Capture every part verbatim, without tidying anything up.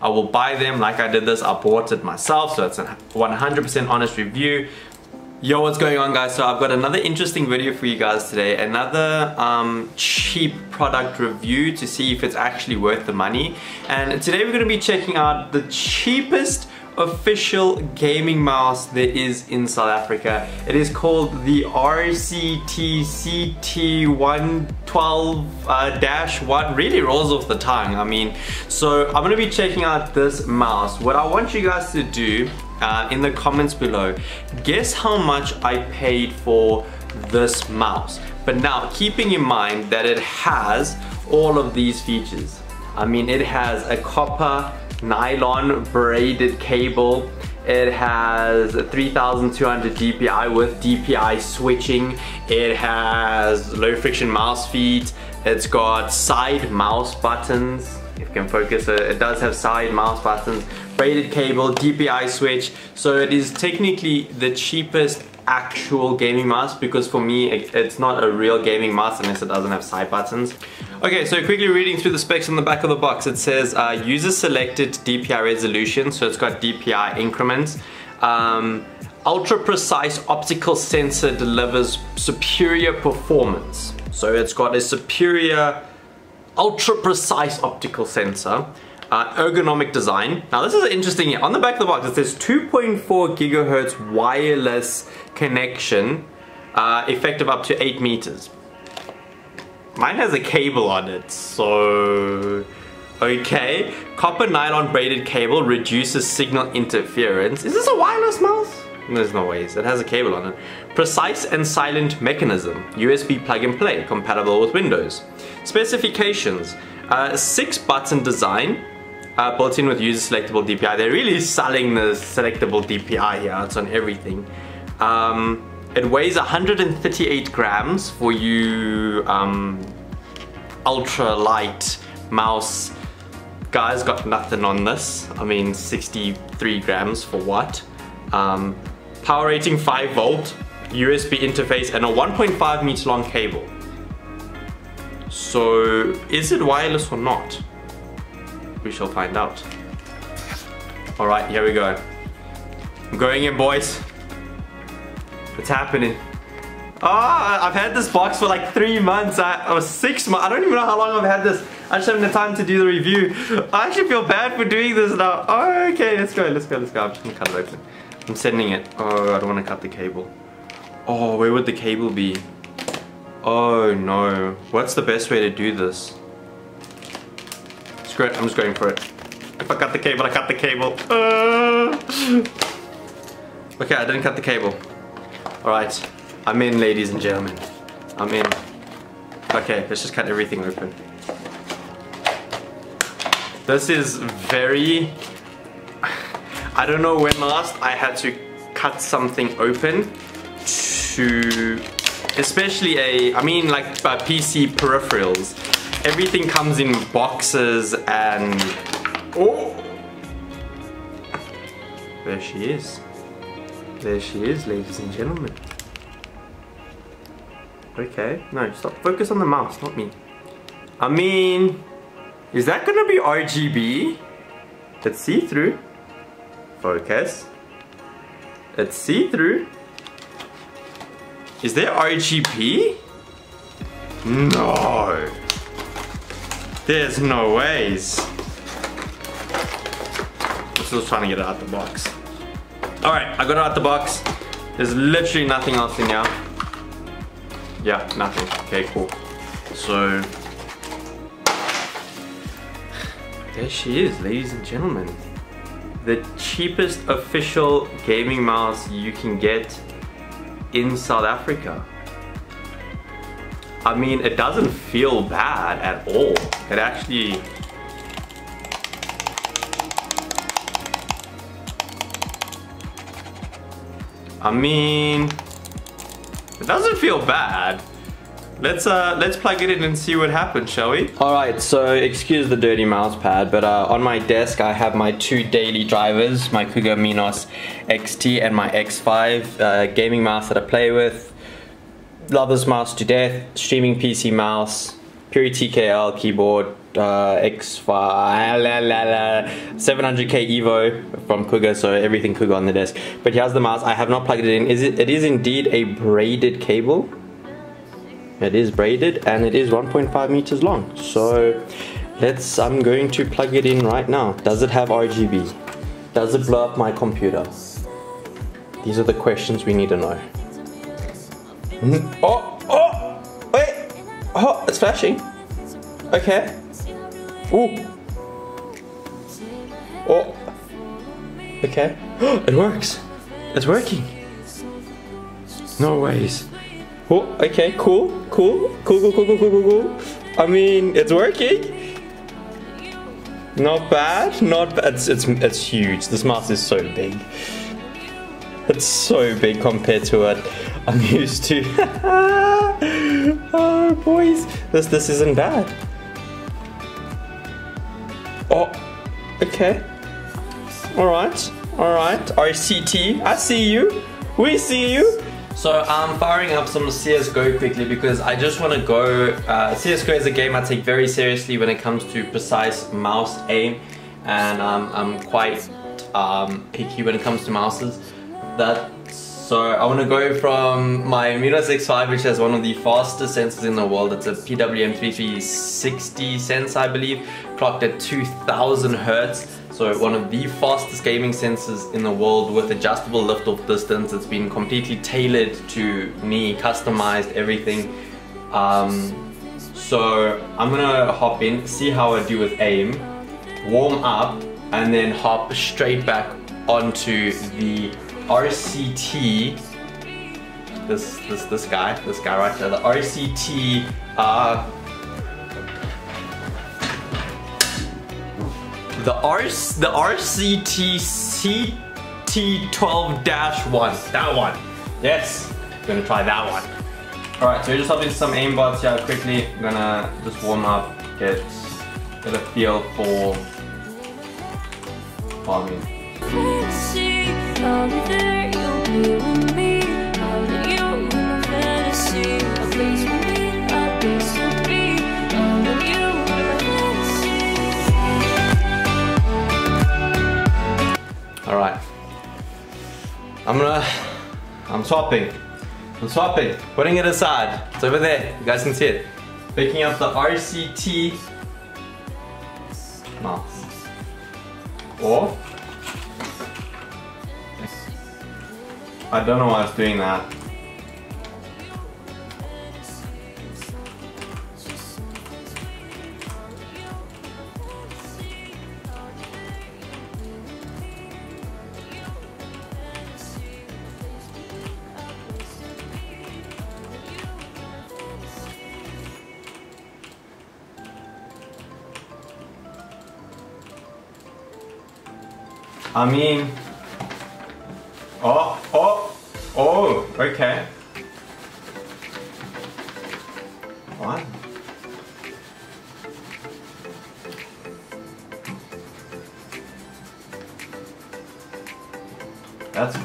I will buy them like I did this. I bought it myself, so it's a one hundred percent honest review. Yo, what's going on, guys? So I've got another interesting video for you guys today. Another um, cheap product review to see if it's actually worth the money. And today we're going to be checking out the cheapest official gaming mouse there is in South Africa. It is called the R C T C T one twelve dash one. Really rolls off the tongue, I mean. So I'm going to be checking out this mouse. What I want you guys to do Uh, in the comments below, guess how much I paid for this mouse. But now, keeping in mind that it has all of these features. I mean, it has a copper nylon braided cable. It has three thousand two hundred D P I with D P I switching. It has low friction mouse feet. It's got side mouse buttons. If you can focus, it does have side mouse buttons, braided cable, D P I switch. So it is technically the cheapest actual gaming mouse, because for me it, it's not a real gaming mouse unless it doesn't have side buttons. Okay, so quickly reading through the specs on the back of the box, it says uh, user selected D P I resolution, so it's got D P I increments. Um, ultra precise optical sensor delivers superior performance. So it's got a superior ultra precise optical sensor. Uh, ergonomic design. Now this is interesting. On the back of the box it says two point four gigahertz wireless connection, uh, effective up to eight meters. Mine has a cable on it, so okay. Copper nylon braided cable reduces signal interference. Is this a wireless mouse? There's no ways. It has a cable on it. Precise and silent mechanism. U S B plug and play, compatible with Windows. Specifications. Uh, six button design, uh, built in with user selectable D P I. They're really selling the selectable D P I here. It's on everything. Um, it weighs one hundred thirty-eight grams for you um, ultra light mouse guys. Got nothing on this. I mean, sixty-three grams for what? Um, power rating five volt, U S B interface, and a one point five meter long cable. So, is it wireless or not? We shall find out. Alright, here we go. I'm going in, boys. What's happening? Ah, oh, I've had this box for like three months I, or six months. I don't even know how long I've had this. I just haven't had time to do the review. I actually feel bad for doing this now. Oh, okay, let's go, let's go, let's go. I'm just gonna cut it open. I'm sending it. Oh, I don't want to cut the cable. Oh, where would the cable be? Oh no. What's the best way to do this? Screw it, I'm just going for it. If I cut the cable, I cut the cable. Uh. Okay, I didn't cut the cable. Alright, I'm in, ladies and gentlemen. I'm in. Okay, let's just cut everything open. This is very... I don't know when last I had to cut something open to, especially a, I mean like uh, P C peripherals. Everything comes in boxes and, oh! There she is. There she is, ladies and gentlemen. Okay, no, stop, focus on the mouse, not me. I mean, is that gonna be R G B? It's see-through. Focus. It's see-through. Is there R G B? No. There's no ways. I'm still trying to get it out the box. Alright, I got it out the box. There's literally nothing else in here. Yeah, nothing. Okay, cool. So... there she is, ladies and gentlemen. The cheapest official gaming mouse you can get in South Africa. I mean, it doesn't feel bad at all. It actually... I mean... it doesn't feel bad. Let's uh, let's plug it in and see what happens, shall we? Alright, so excuse the dirty mouse pad, but uh, on my desk I have my two daily drivers, my Cougar Minos X T and my X five uh, gaming mouse that I play with. Love this mouse to death. Streaming P C mouse. Pure T K L keyboard, uh, X five, la, la, la, seven hundred K EVO from Cougar, so everything Cougar on the desk. But here's the mouse. I have not plugged it in. Is it? It is indeed a braided cable. It is braided and it is one point five meters long. So let's. I'm going to plug it in right now. Does it have R G B? Does it blow up my computer? These are the questions we need to know. Oh, oh, wait, oh, it's flashing. Okay. Ooh. Oh. Okay. It works. It's working. No ways. Oh, okay, cool, cool, cool, cool, cool, cool, cool, cool. I mean, it's working. Not bad, not bad. It's, it's, it's huge. This mouse is so big. It's so big compared to what I'm used to. Oh, boys. This, this isn't bad. Oh, okay. All right, all right. R C T, I see you. We see you. So I'm firing up some C S G O quickly because I just want to go, uh, C S G O is a game I take very seriously when it comes to precise mouse aim, and um, I'm quite um, picky when it comes to mouses. That, so I want to go from my Minos X five, which has one of the fastest sensors in the world. It's a P W M thirty-three sixty sensor, I believe, clocked at two thousand hertz. So one of the fastest gaming sensors in the world with adjustable lift-off distance. It's been completely tailored to me, customized, everything. Um, so I'm gonna hop in, see how I do with aim, warm up, and then hop straight back onto the R C T. This this this guy, this guy right there, the R C T. Uh, The R C T C T twelve dash one. That one. Yes. I'm gonna try that one. Alright, so we're just hopping into some aim bots here quickly. I'm gonna just warm up, get, get a feel for farming. Alright, I'm gonna, I'm swapping, I'm swapping, putting it aside, it's over there, you guys can see it. Picking up the R C T mouse, or, I don't know why it's doing that. I mean, oh, oh, oh, okay. What? That's,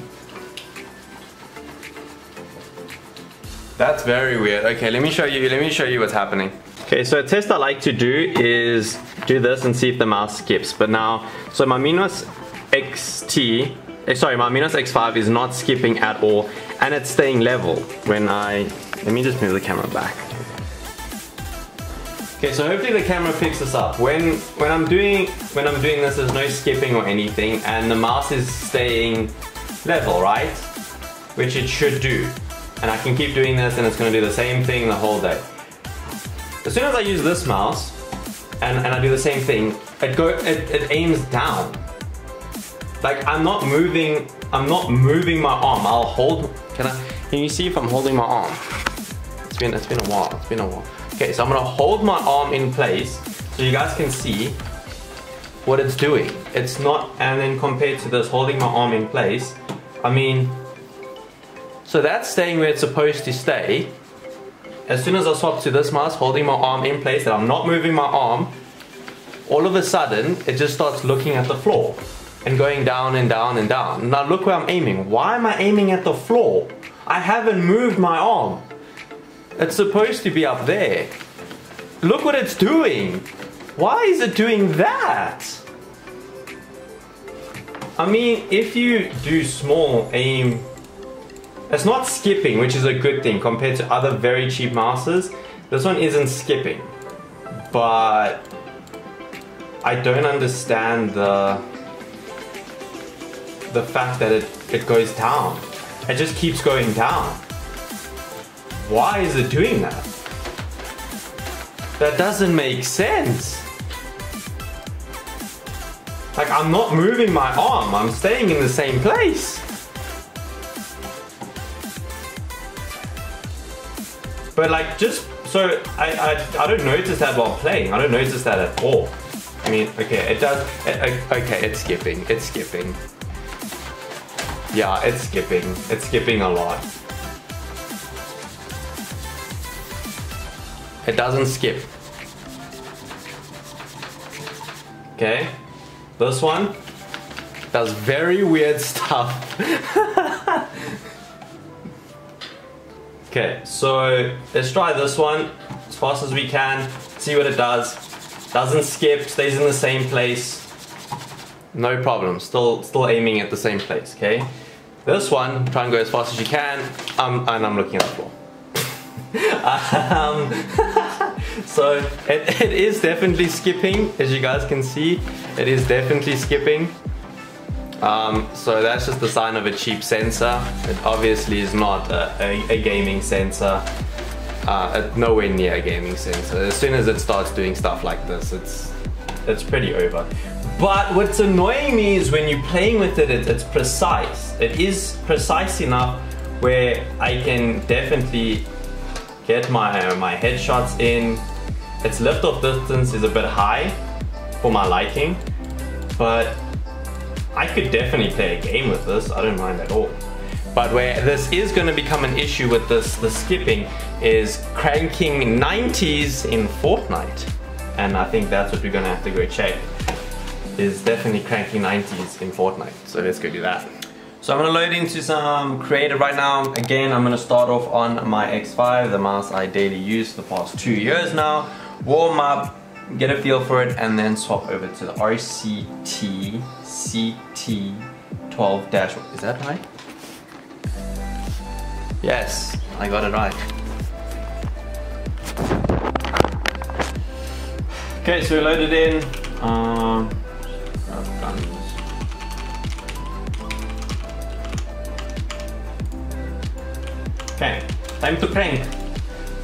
that's very weird. Okay, let me show you, let me show you what's happening. Okay, so a test I like to do is do this and see if the mouse skips. But now, so my Minos X T, sorry, my Minos X five is not skipping at all, and it's staying level when I, let me just move the camera back. Okay, so hopefully the camera picks this up. When when I'm doing when I'm doing this, there's no skipping or anything, and the mouse is staying level, right? Which it should do. And I can keep doing this, and it's going to do the same thing the whole day. As soon as I use this mouse, and and I do the same thing, it go it, it aims down. Like, I'm not moving, I'm not moving my arm. I'll hold, can I, can you see if I'm holding my arm? It's been, it's been a while, it's been a while. Okay, so I'm gonna hold my arm in place so you guys can see what it's doing. It's not, and then compared to this, holding my arm in place, I mean, so that's staying where it's supposed to stay. As soon as I swap to this mouse, holding my arm in place, that I'm not moving my arm, all of a sudden, it just starts looking at the floor. And going down and down and down. Now look where I'm aiming. Why am I aiming at the floor? I haven't moved my arm. It's supposed to be up there. Look what it's doing. Why is it doing that? I mean, if you do small aim, it's not skipping, which is a good thing compared to other very cheap mouses. This one isn't skipping, but I don't understand the the fact that it, it goes down. It just keeps going down. Why is it doing that? That doesn't make sense. Like, I'm not moving my arm, I'm staying in the same place. But like, just so I, I, I don't notice that while playing. I don't notice that at all. I mean, okay, it does, it, okay, it's skipping, it's skipping. Yeah, it's skipping, it's skipping a lot. It doesn't skip. Okay, this one does very weird stuff. Okay, so let's try this one as fast as we can, see what it does. Doesn't skip, stays in the same place. No problem, still still aiming at the same place, okay? This one, try and go as fast as you can, um, and I'm looking at the floor. um, so, it, it is definitely skipping, as you guys can see. It is definitely skipping. Um, so that's just the sign of a cheap sensor. It obviously is not a, a, a gaming sensor. Uh, nowhere near a gaming sensor. As soon as it starts doing stuff like this, it's, it's pretty over. But what's annoying me is when you're playing with it, it, it's precise. It is precise enough where I can definitely get my, uh, my headshots in. Its liftoff distance is a bit high for my liking, but I could definitely play a game with this. I don't mind at all. But where this is going to become an issue with this, the skipping, is cranking nineties in Fortnite. And I think that's what we're going to have to go check. Is definitely cranking nineties in Fortnite, so let's go do that. So I'm gonna load into some creative right now. Again, I'm gonna start off on my X five, the mouse I daily use for the past two years now. Warm up, get a feel for it, and then swap over to the R C T C T twelve dash one. Is that right? Yes, I got it right. Okay, so we loaded in. Um, Okay, time to crank.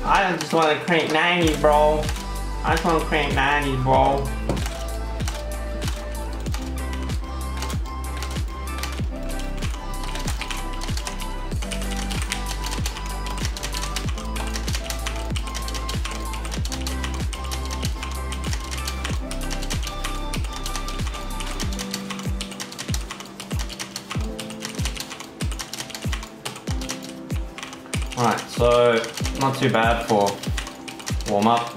I just want to crank ninety, bro. I just want to crank ninety, bro. Alright, so not too bad for warm up.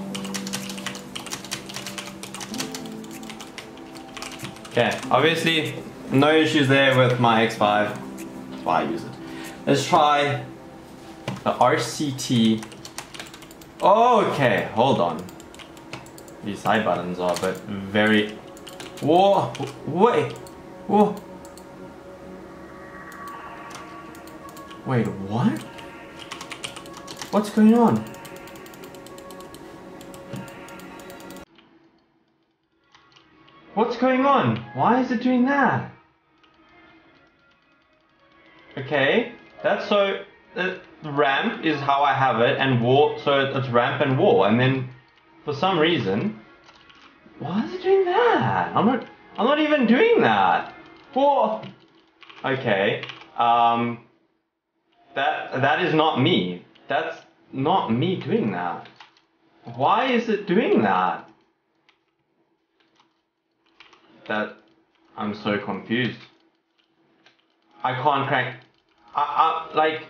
Okay, obviously no issues there with my X five. That's why I use it. Let's try the R C T. Oh, okay, hold on. These side buttons are but very... Whoa, wait, whoa. Wait, what? What's going on? What's going on? Why is it doing that? Okay, that's so... Uh, ramp is how I have it, and wall, so it's ramp and wall, and then for some reason... Why is it doing that? I'm not... I'm not even doing that! Whoa! Okay, um... That, that is not me. That's not me doing that. Why is it doing that? That... I'm so confused. I can't crank... I, I, like...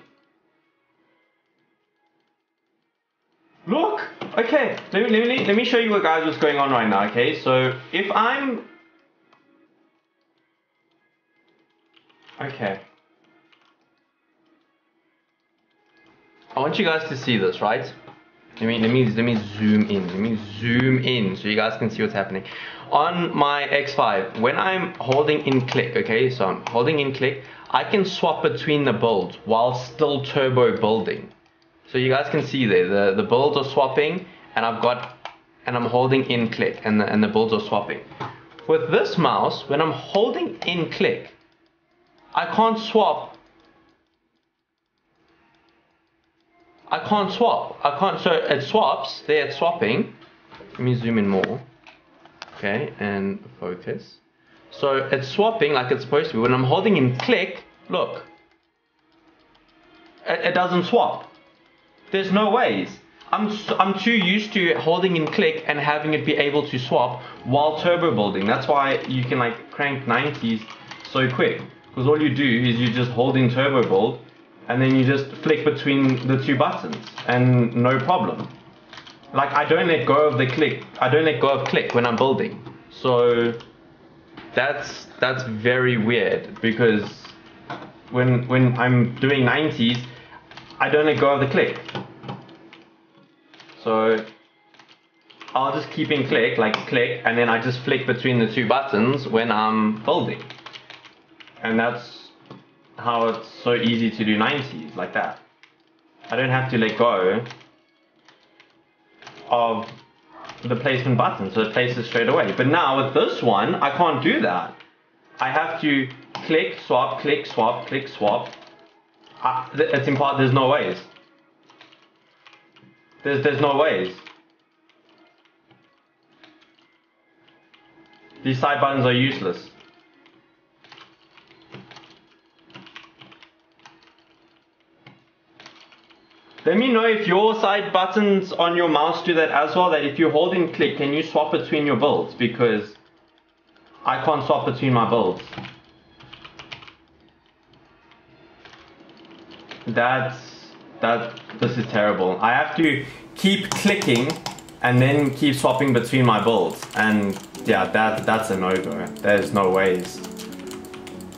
Look! Okay, let me, let me, let me show you guys what's going on right now, okay? So, if I'm... Okay. I want you guys to see this, right? Let me, let me, let me zoom in. Let me zoom in so you guys can see what's happening. On my X five, when I'm holding in click, okay, so I'm holding in click, I can swap between the builds while still turbo building. So you guys can see there, the, the builds are swapping and I've got, and I'm holding in click and the, and the builds are swapping. With this mouse, when I'm holding in click, I can't swap. I can't swap. I can't, so it swaps, there it's swapping. Let me zoom in more. Okay, and focus. So it's swapping like it's supposed to be. When I'm holding in click, look, it, it doesn't swap. There's no ways. I'm, I'm too used to holding in click and having it be able to swap while turbo building. That's why you can like crank nineties so quick. Because all you do is you just hold in turbo build and then you just flick between the two buttons and no problem. Like I don't let go of the click. I don't let go of click when I'm building. So that's that's very weird because when when I'm doing nineties, I don't let go of the click. So I'll just keep in click, like click, and then I just flick between the two buttons when I'm building. And that's how it's so easy to do nineties, like that. I don't have to let go of the placement button, so it places straight away. But now with this one, I can't do that. I have to click, swap, click, swap, click, swap. I, it's in part, there's no ways. There's, there's no ways. These side buttons are useless. Let me know if your side buttons on your mouse do that as well, that if you hold in click, can you swap between your builds? Because I can't swap between my builds. That's, that, this is terrible. I have to keep clicking and then keep swapping between my builds. And yeah, that, that's a no-go. There's no ways.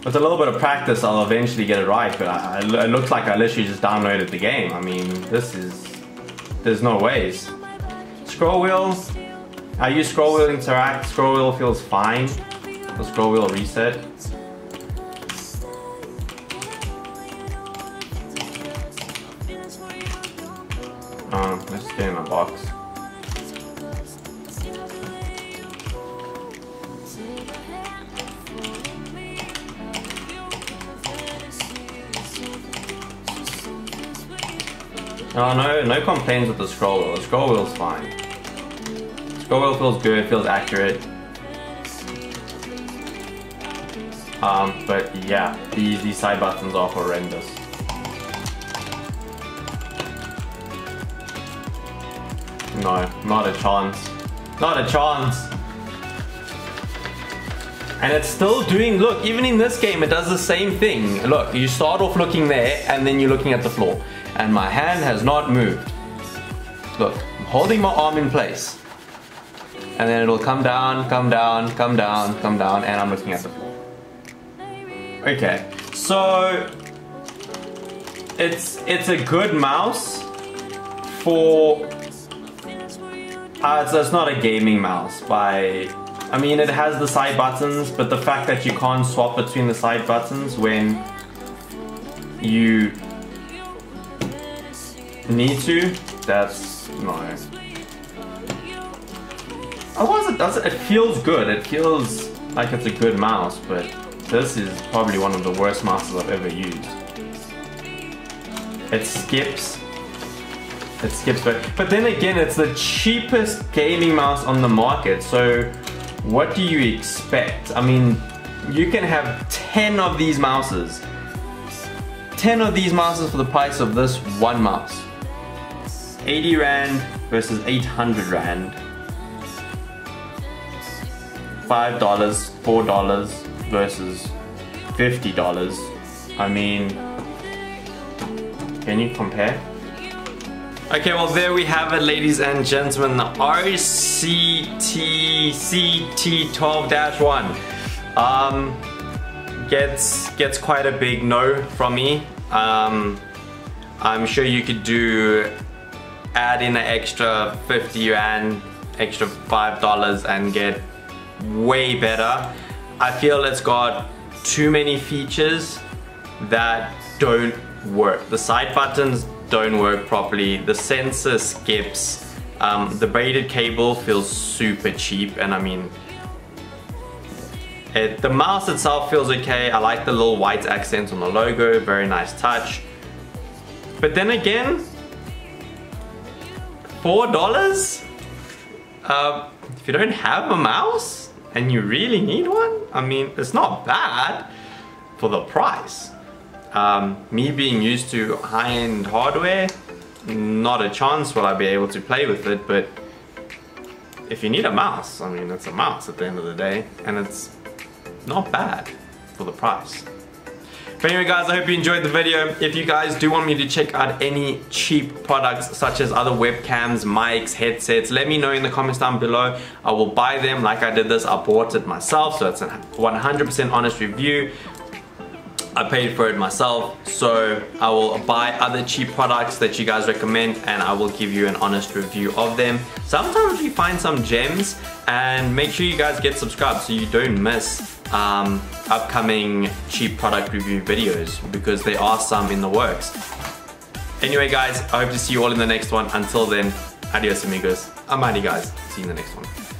With a little bit of practice, I'll eventually get it right, but I, it looks like I literally just downloaded the game. I mean, this is... There's no ways. Scroll wheels. I use scroll wheel interact. Scroll wheel feels fine. The scroll wheel reset. Oh, let's get in a box. No, no, no complaints with the scroll wheel. The scroll wheel's fine. The scroll wheel feels good, feels accurate. Um, but yeah, these, these side buttons are horrendous. No, not a chance. Not a chance! And it's still doing, look, even in this game it does the same thing. Look, you start off looking there and then you're looking at the floor. And my hand has not moved. Look, I'm holding my arm in place. And then it'll come down, come down, come down, come down, and I'm looking at the floor. Okay, so it's it's a good mouse for uh, it's, it's not a gaming mouse by I mean it has the side buttons, but the fact that you can't swap between the side buttons when you need to, that's no. Otherwise it does, it feels good, it feels like it's a good mouse, but this is probably one of the worst mouses I've ever used. It skips, it skips, but, but then again it's the cheapest gaming mouse on the market, so what do you expect? I mean, you can have ten of these mouses, ten of these mouses for the price of this one mouse. eighty rand versus eight hundred rand. five dollars, four dollars versus fifty dollars. I mean, can you compare? Okay, well there we have it, ladies and gentlemen, the R C T C T twelve dash one um, gets, gets quite a big no from me. Um, I'm sure you could do add in an extra fifty yuan, extra five dollars, and get way better. I feel it's got too many features that don't work. The side buttons don't work properly, the sensor skips, um, the braided cable feels super cheap, and I mean, it, the mouse itself feels okay. I like the little white accents on the logo, very nice touch. But then again, four dollars? Uh, if you don't have a mouse and you really need one, I mean, it's not bad for the price. Um, me being used to high-end hardware, not a chance will I be able to play with it, but if you need a mouse, I mean, it's a mouse at the end of the day, and it's not bad for the price. But anyway guys, I hope you enjoyed the video. If you guys do want me to check out any cheap products such as other webcams, mics, headsets, let me know in the comments down below. I will buy them like I did this. I bought it myself, so it's a one hundred percent honest review. I paid for it myself, so I will buy other cheap products that you guys recommend, and I will give you an honest review of them. Sometimes you find some gems, and make sure you guys get subscribed so you don't miss um, upcoming cheap product review videos, because there are some in the works. Anyway guys, I hope to see you all in the next one. Until then, adios amigos. I'm Andy guys, see you in the next one.